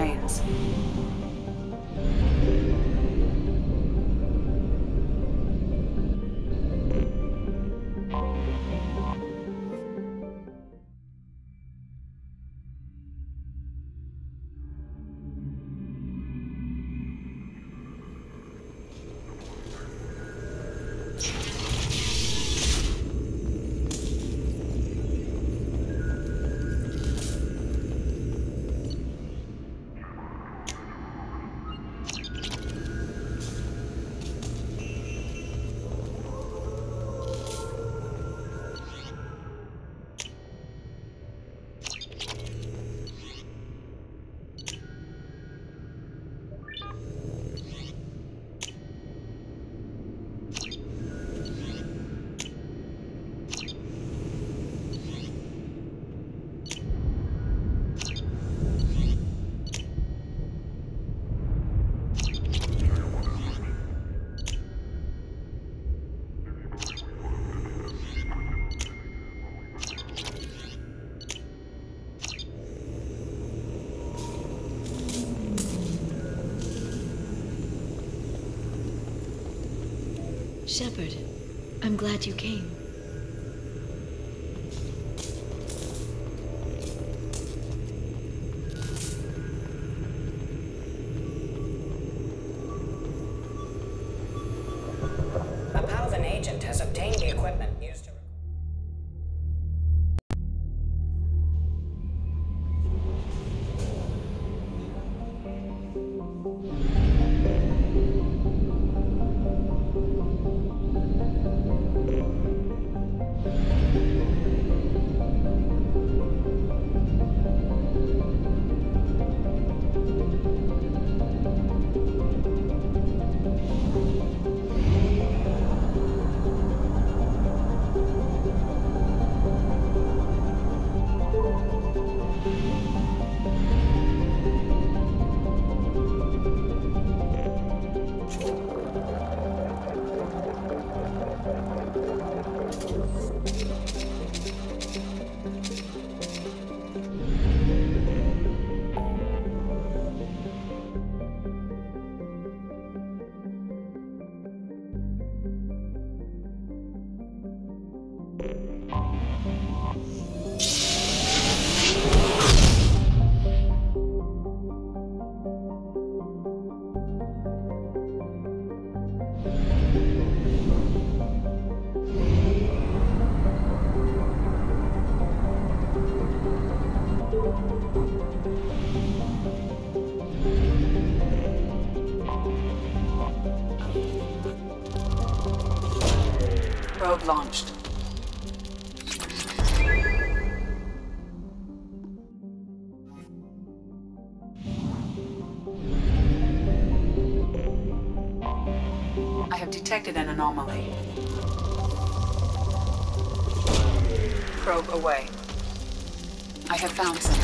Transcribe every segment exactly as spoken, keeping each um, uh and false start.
remains. Shepard, I'm glad you came. A Palvin agent has obtained the equipment used to... Probe launched. I have detected an anomaly. Probe away. I have found something.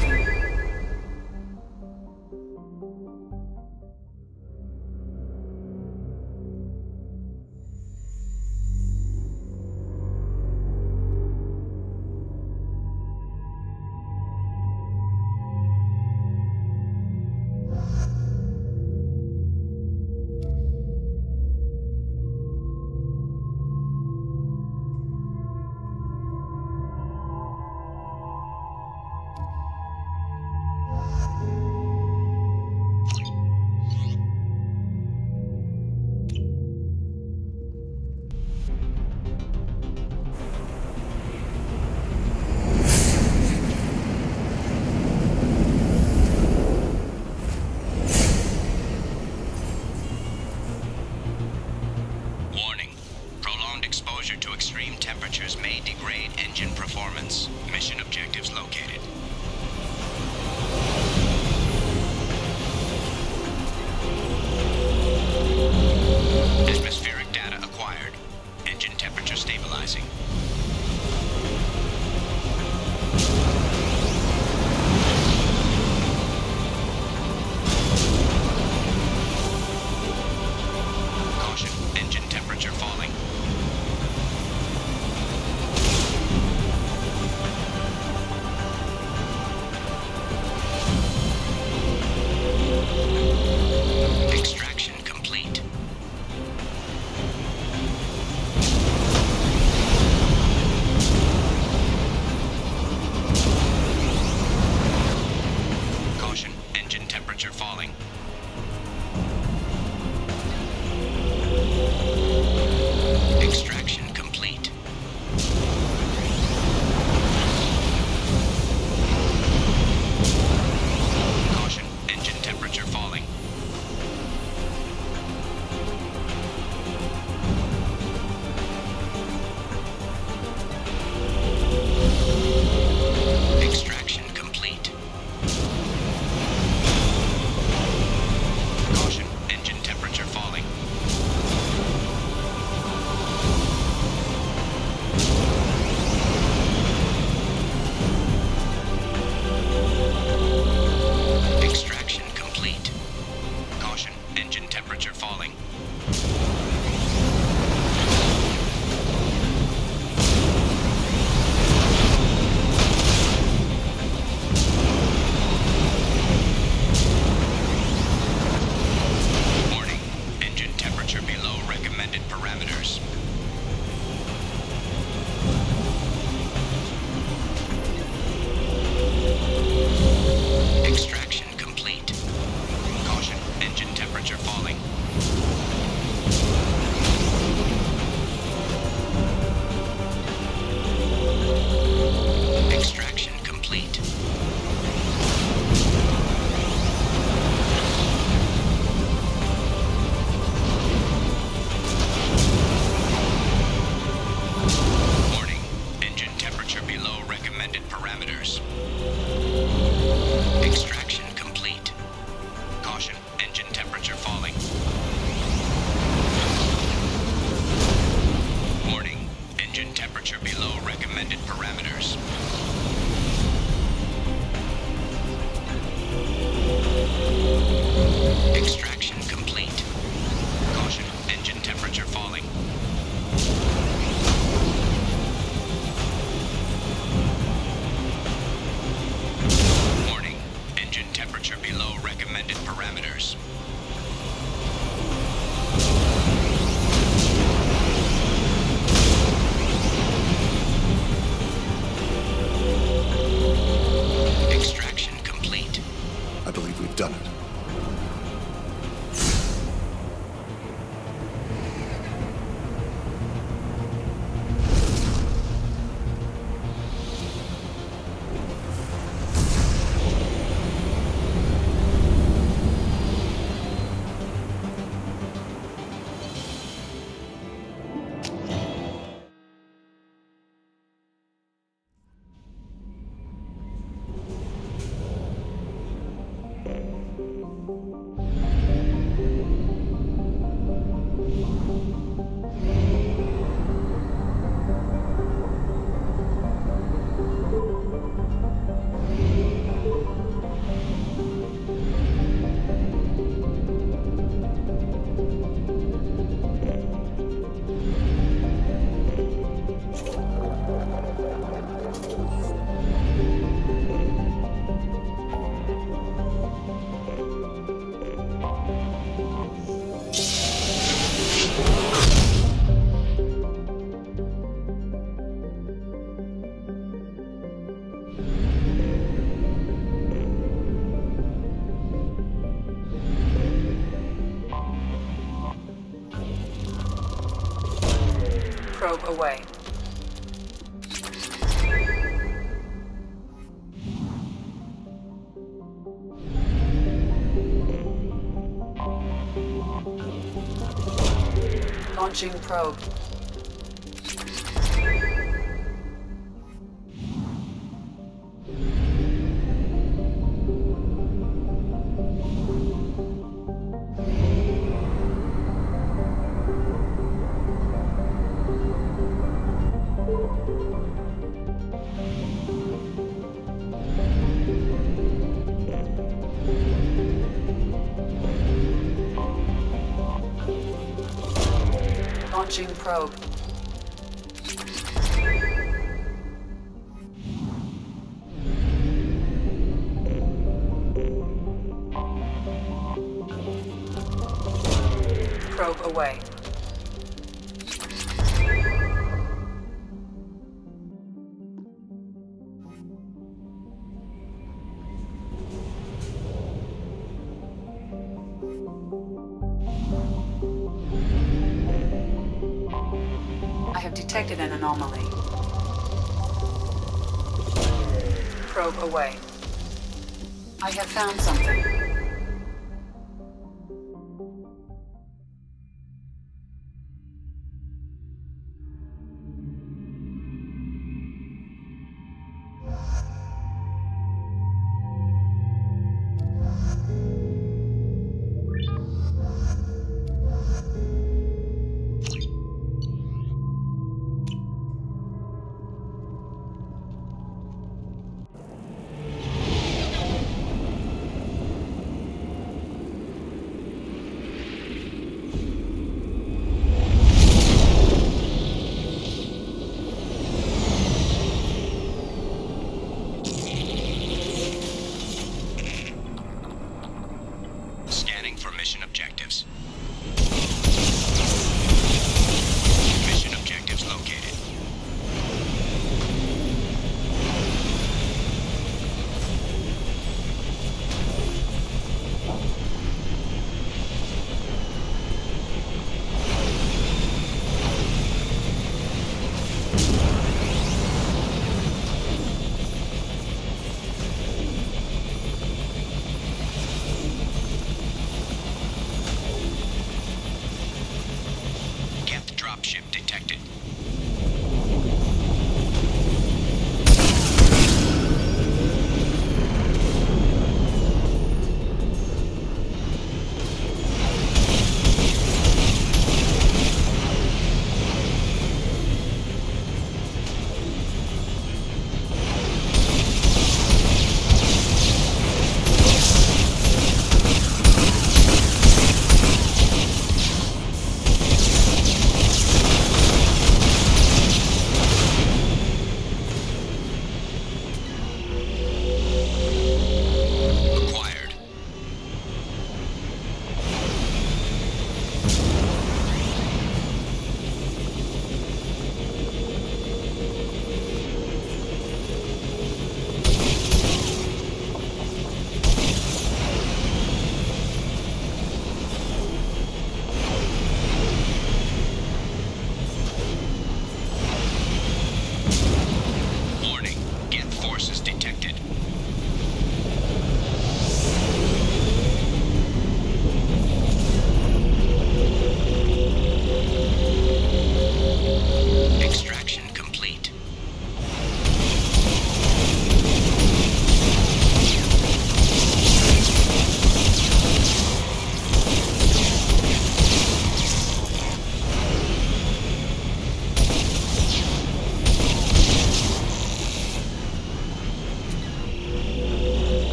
temperature below recommended parameters. Extraction complete. Caution, engine temperature falling. Warning, engine temperature below recommended parameters. Done it. Away. Launching probe. Launching probe. Probe away. Detected an anomaly. Probe away. I have found something.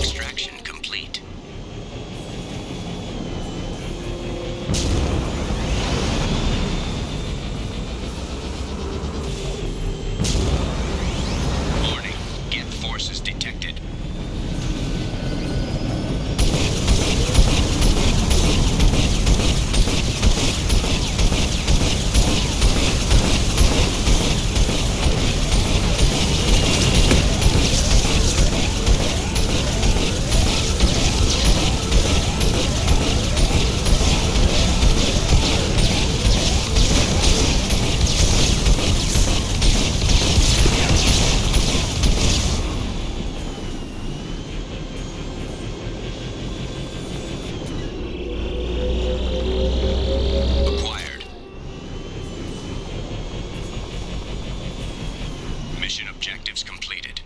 Extraction complete. Warning, Geth forces detected. Objectives completed.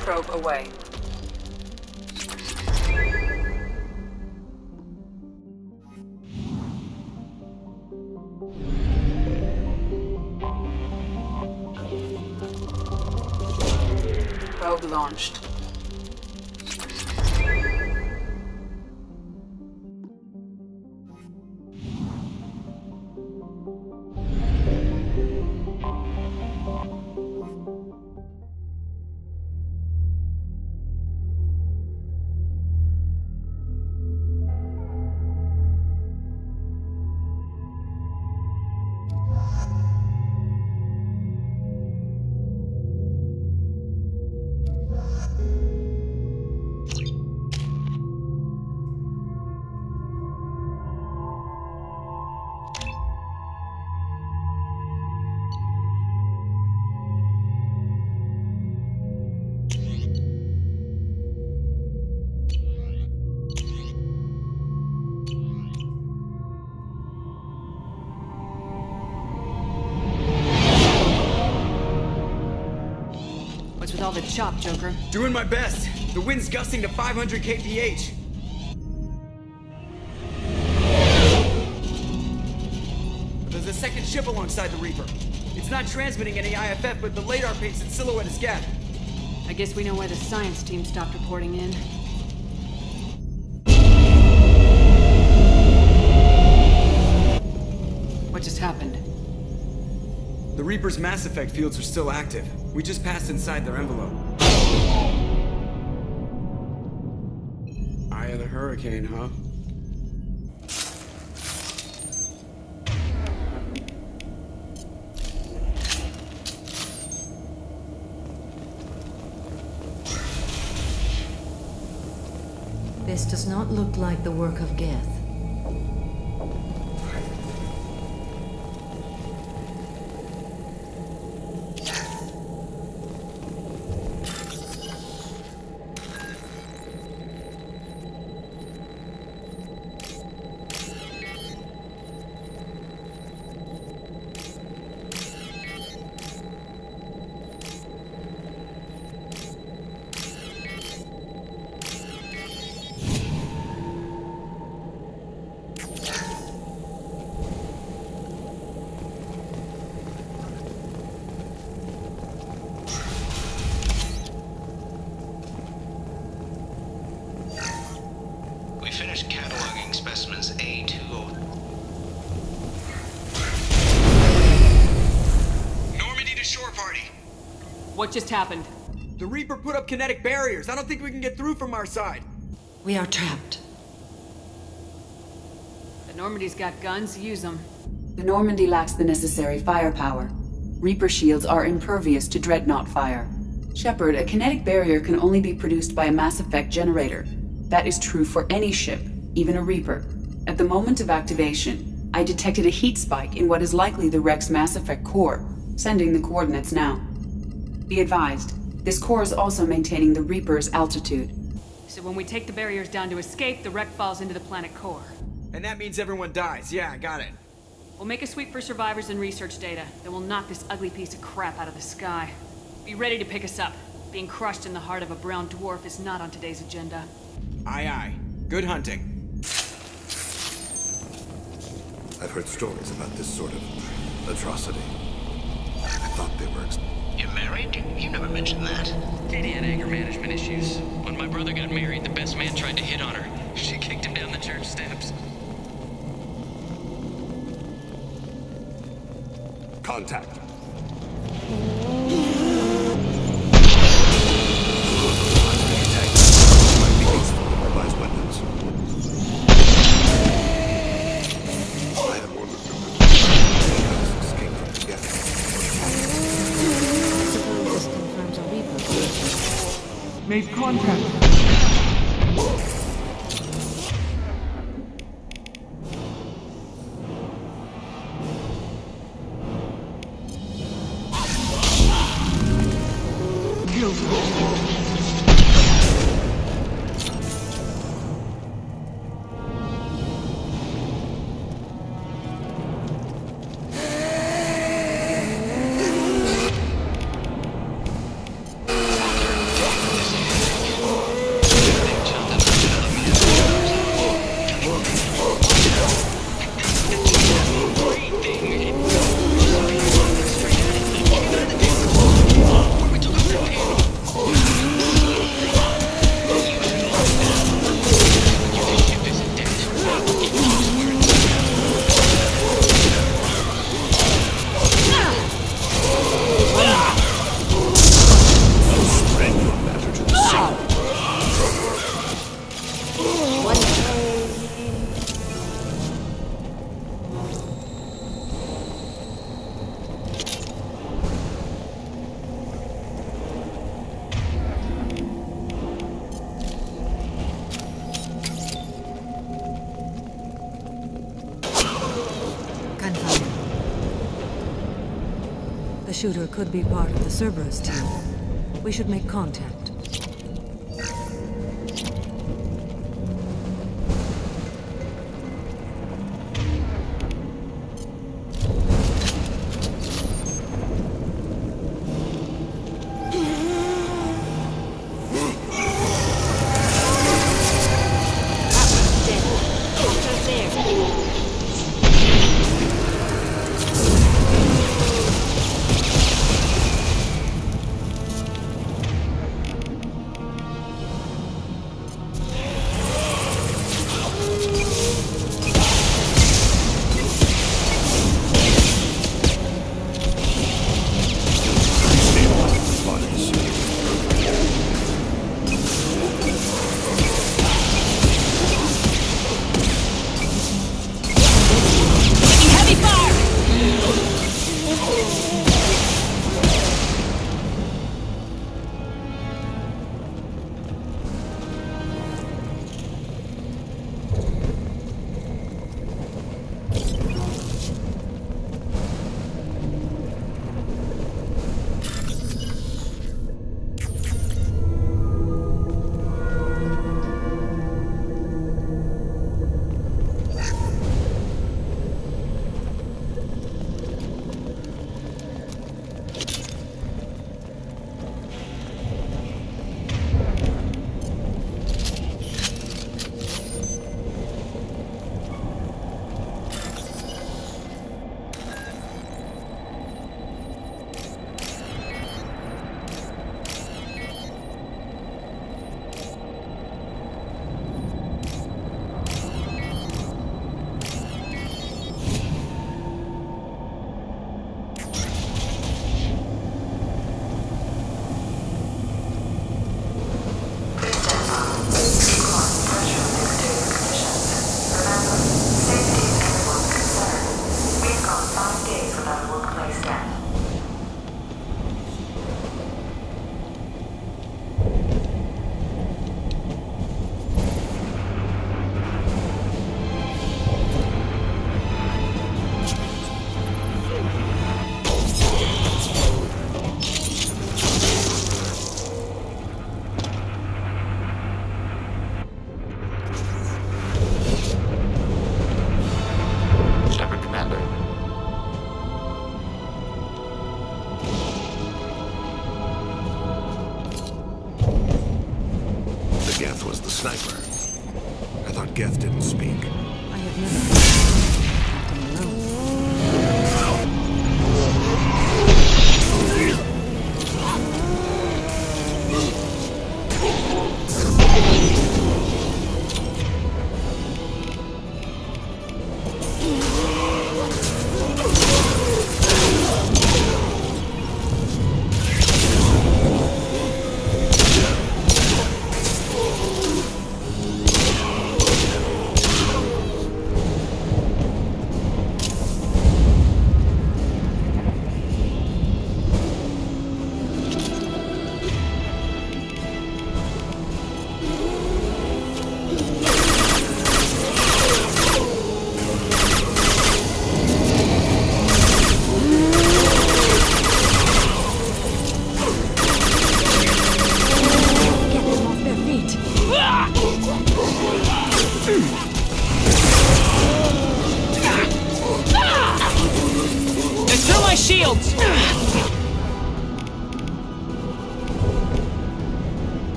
Probe away. Probe launched. With all the chop, Joker? Doing my best. The wind's gusting to five hundred K P H. But there's a second ship alongside the Reaper. It's not transmitting any I F F, but the LADAR paints its silhouette as Geth. I guess we know why the science team stopped reporting in. What just happened? The Reaper's Mass Effect fields are still active. We just passed inside their envelope. Eye of the hurricane, huh? This does not look like the work of Geth. Finished cataloging specimens A two oh. Normandy to shore party. What just happened? The Reaper put up kinetic barriers. I don't think we can get through from our side. We are trapped. The Normandy's got guns. Use them. The Normandy lacks the necessary firepower. Reaper shields are impervious to dreadnought fire. Shepard, a kinetic barrier can only be produced by a Mass Effect generator. That is true for any ship, even a Reaper. At the moment of activation, I detected a heat spike in what is likely the Rex Mass Effect core, sending the coordinates now. Be advised, this core is also maintaining the Reaper's altitude. So when we take the barriers down to escape, the wreck falls into the planet core. And that means everyone dies. Yeah, I got it. We'll make a sweep for survivors and research data, then we'll knock this ugly piece of crap out of the sky. Be ready to pick us up. Being crushed in the heart of a brown dwarf is not on today's agenda. Aye, aye. Good hunting. I've heard stories about this sort of atrocity. I thought they were... You're married? You never mentioned that. Katie had anger management issues. When my brother got married, the best man tried to hit on her. She kicked him down the church steps. Contact. Made contact. The shooter could be part of the Cerberus team. We should make contact. the sniper. I thought Geth didn't speak. I have never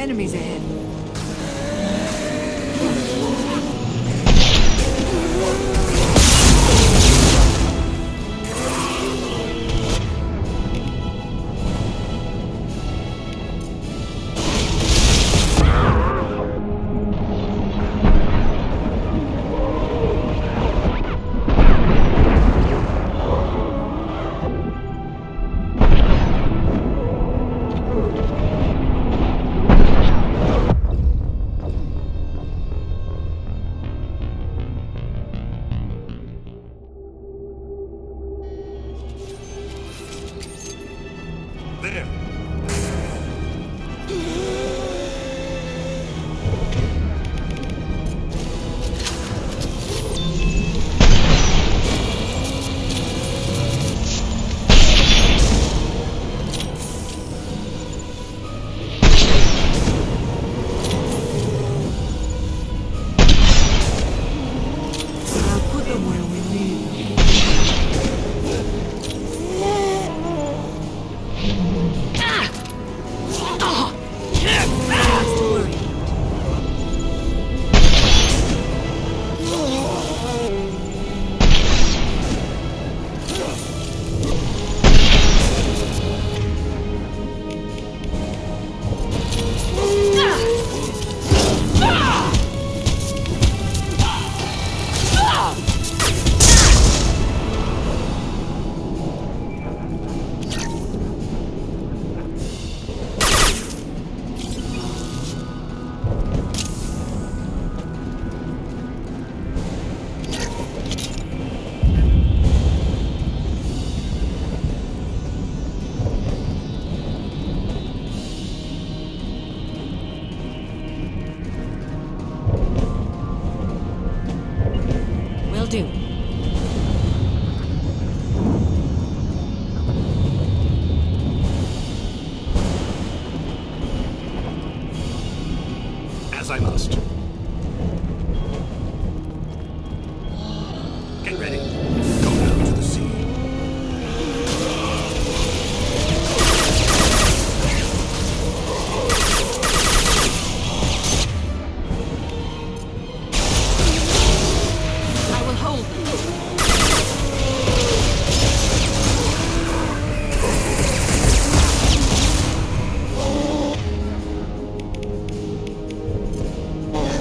enemies ahead. as I must. Get ready. Go down to the sea. I will hold them. Oh.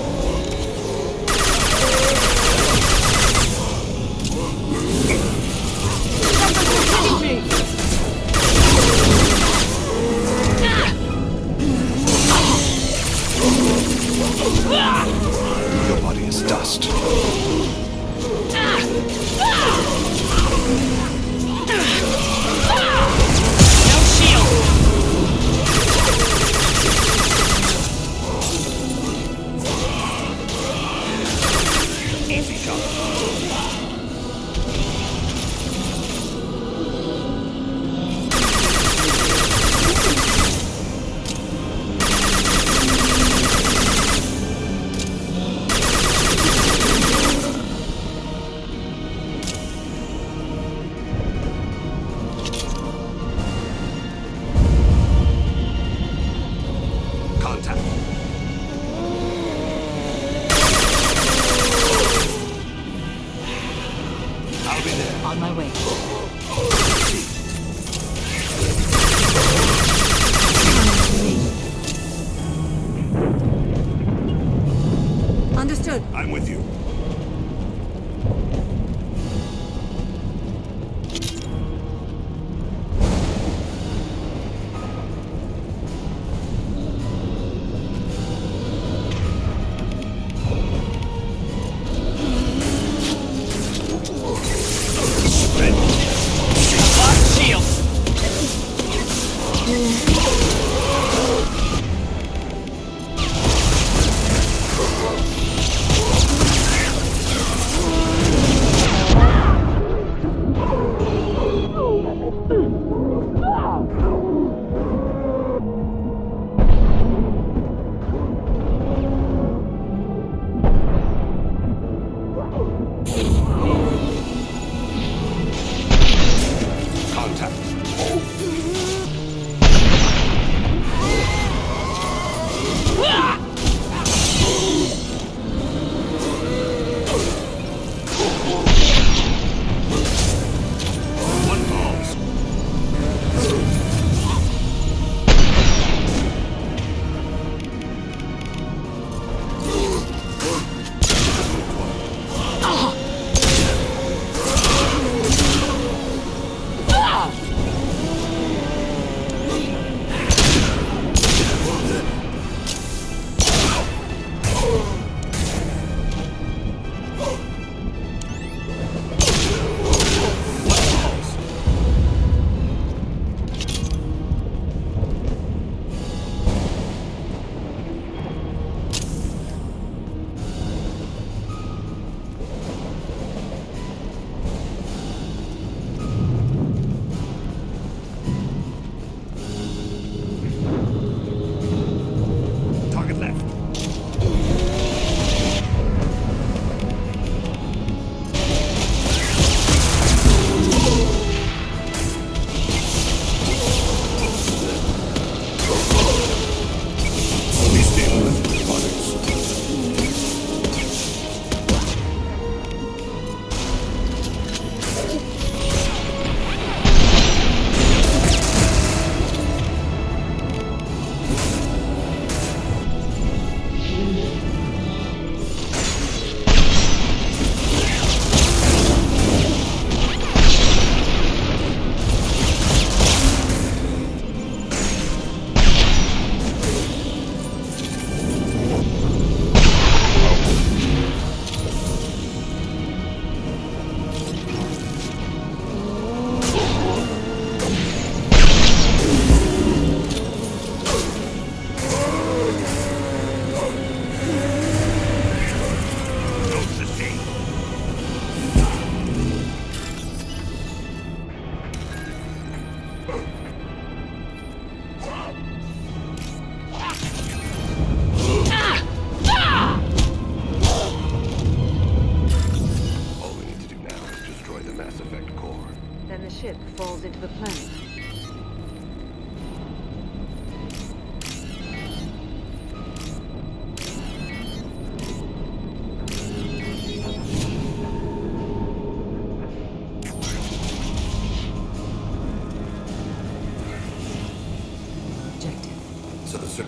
So the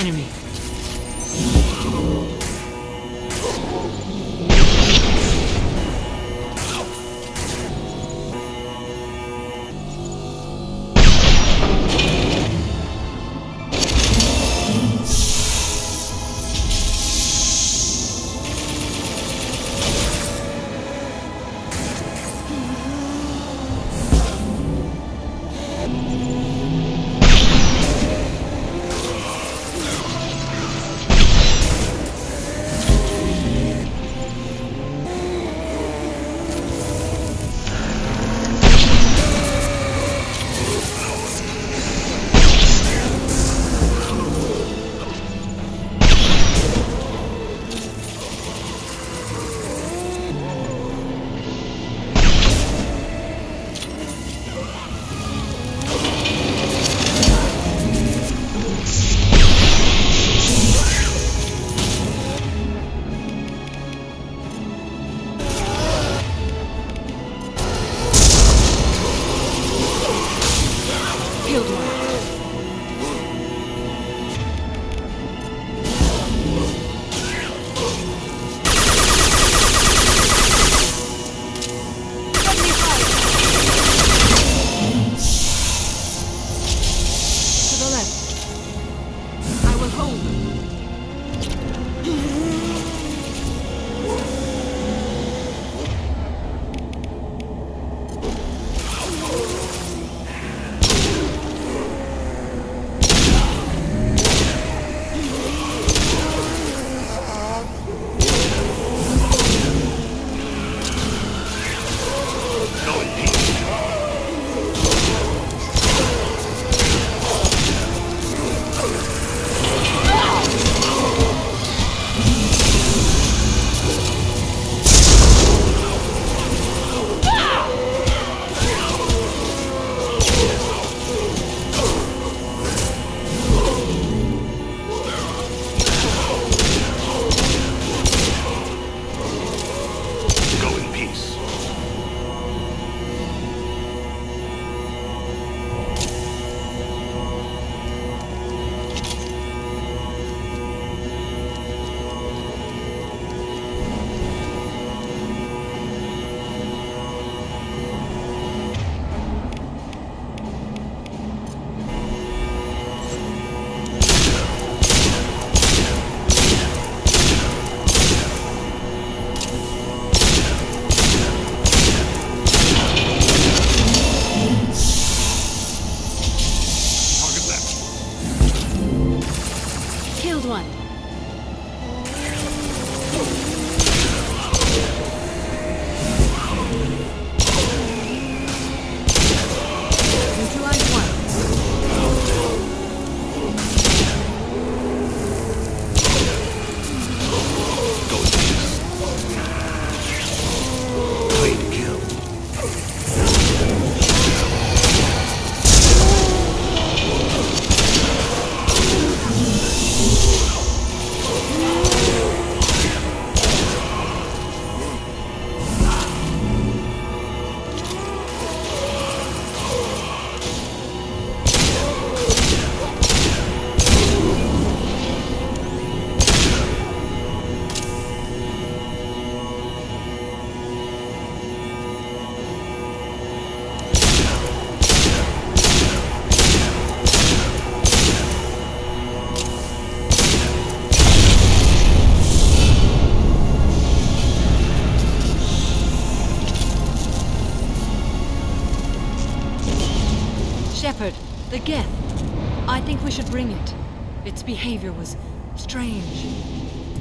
enemy. Shepard, the Geth. I think we should bring it. Its behavior was strange.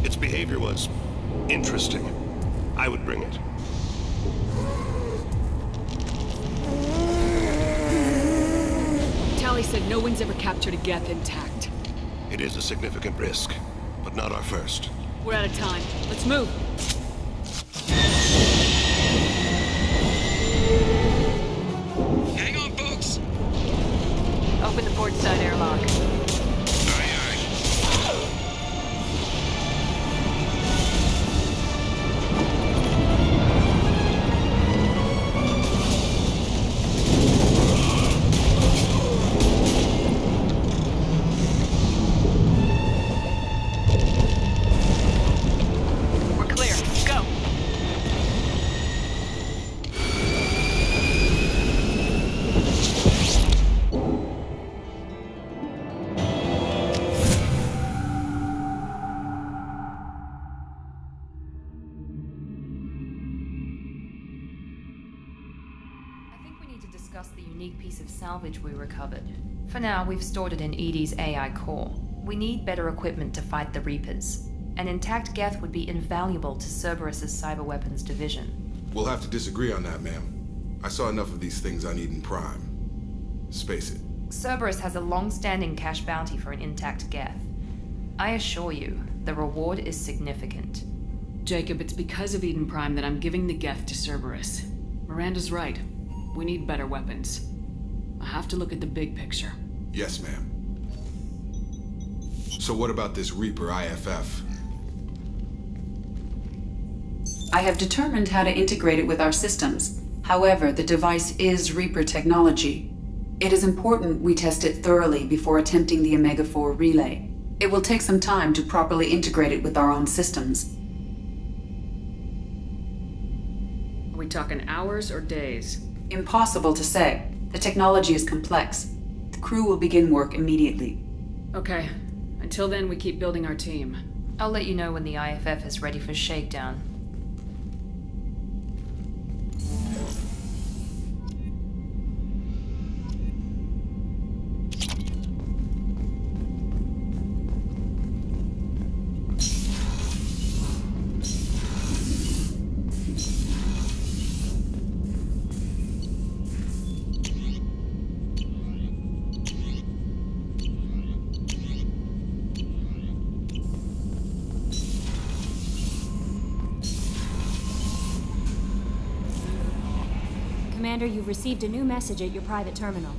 Its behavior was interesting. I would bring it. Tally said no one's ever captured a Geth intact. It is a significant risk, but not our first. We're out of time. Let's move. to discuss the unique piece of salvage we recovered. For now, we've stored it in Edie's A I core. We need better equipment to fight the Reapers. An intact Geth would be invaluable to Cerberus's cyber weapons division. We'll have to disagree on that, ma'am. I saw enough of these things on Eden Prime. Space it. Cerberus has a long-standing cash bounty for an intact Geth. I assure you, the reward is significant. Jacob, it's because of Eden Prime that I'm giving the Geth to Cerberus. Miranda's right. We need better weapons. I have to look at the big picture. Yes, ma'am. So what about this Reaper I F F? I have determined how to integrate it with our systems. However, the device is Reaper technology. It is important we test it thoroughly before attempting the Omega four relay. It will take some time to properly integrate it with our own systems. Are we talking hours or days? Impossible to say. The technology is complex. The crew will begin work immediately. Okay. Until then, we keep building our team. I'll let you know when the I F F is ready for shakedown. Commander, you've received a new message at your private terminal.